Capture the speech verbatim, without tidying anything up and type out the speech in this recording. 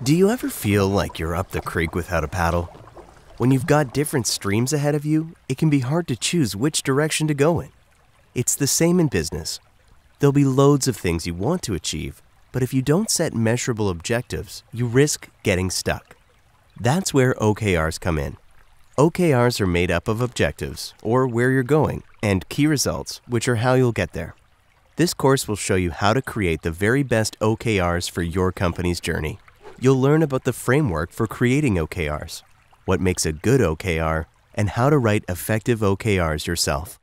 Do you ever feel like you're up the creek without a paddle? When you've got different streams ahead of you, it can be hard to choose which direction to go in. It's the same in business. There'll be loads of things you want to achieve, but if you don't set measurable objectives, you risk getting stuck. That's where O K Rs come in. O K Rs are made up of objectives, or where you're going, and key results, which are how you'll get there. This course will show you how to create the very best O K Rs for your company's journey. You'll learn about the framework for creating O K Rs, what makes a good O K R, and how to write effective O K Rs yourself.